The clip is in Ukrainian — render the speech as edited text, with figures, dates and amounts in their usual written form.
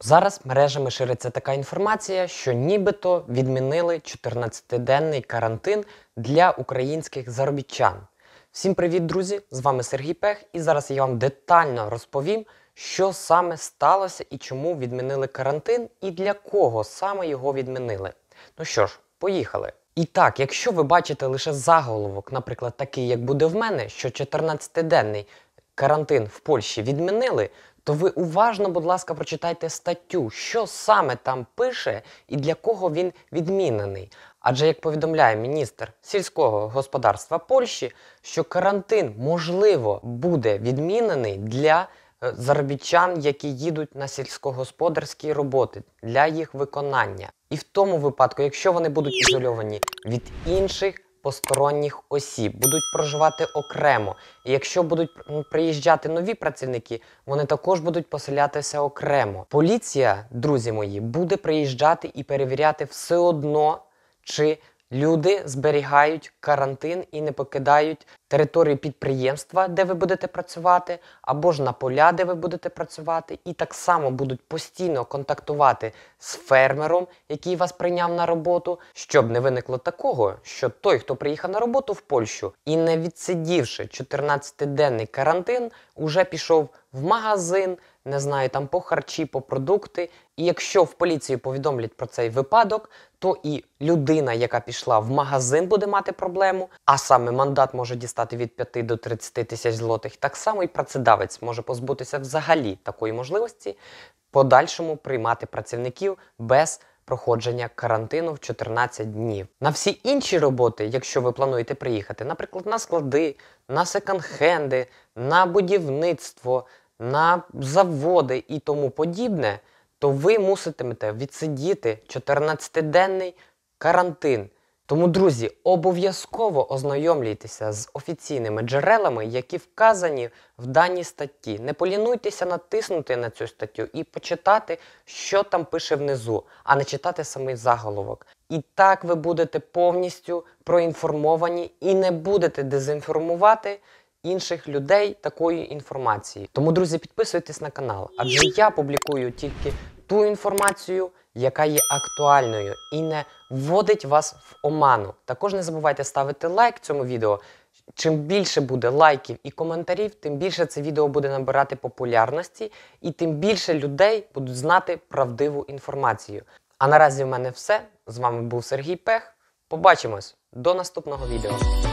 Зараз мережами шириться така інформація, що нібито відмінили 14-денний карантин для українських заробітчан. Всім привіт, друзі! З вами Сергій Пех, і зараз я вам детально розповім, що саме сталося і чому відмінили карантин, і для кого саме його відмінили. Ну що ж, поїхали! І так, якщо ви бачите лише заголовок, наприклад, такий, як буде в мене, що 14-денний карантин в Польщі відмінили, то ви уважно, будь ласка, прочитайте статтю, що саме там пише і для кого він відмінений. Адже, як повідомляє міністр сільського господарства Польщі, що карантин, можливо, буде відмінений для заробітчан, які їдуть на сільськогосподарські роботи, для їх виконання. І в тому випадку, якщо вони будуть ізольовані від інших посторонніх осіб, будуть проживати окремо, і якщо будуть приїжджати нові працівники, вони також будуть поселятися окремо. Поліція, друзі мої, буде приїжджати і перевіряти все одно, чи люди зберігають карантин і не покидають територію підприємства, де ви будете працювати, або ж на поля, де ви будете працювати, і так само будуть постійно контактувати з фермером, який вас прийняв на роботу, щоб не виникло такого, що той, хто приїхав на роботу в Польщу і не відсидівши 14-денний карантин, уже пішов в магазин, не знаю, там по харчі, по продукти. І якщо в поліцію повідомлять про цей випадок, то і людина, яка пішла в магазин, буде мати проблему, а саме мандат може дістати від 5 до 30 тисяч злотих. Так само і працедавець може позбутися взагалі такої можливості подальшому приймати працівників без проходження карантину в 14 днів. На всі інші роботи, якщо ви плануєте приїхати, наприклад, на склади, на секонд-хенди, на будівництво, на заводи і тому подібне, то ви муситимете відсидіти 14-денний карантин. Тому, друзі, обов'язково ознайомлюйтеся з офіційними джерелами, які вказані в даній статті. Не полінуйтеся натиснути на цю статтю і почитати, що там пише внизу, а не читати самий заголовок. І так ви будете повністю проінформовані і не будете дезінформувати інших людей такою інформацією. Тому, друзі, підписуйтесь на канал, адже я публікую тільки ту інформацію, яка є актуальною і не вводить вас в оману. Також не забувайте ставити лайк цьому відео. Чим більше буде лайків і коментарів, тим більше це відео буде набирати популярності і тим більше людей будуть знати правдиву інформацію. А наразі в мене все. З вами був Сергій Пех. Побачимось до наступного відео.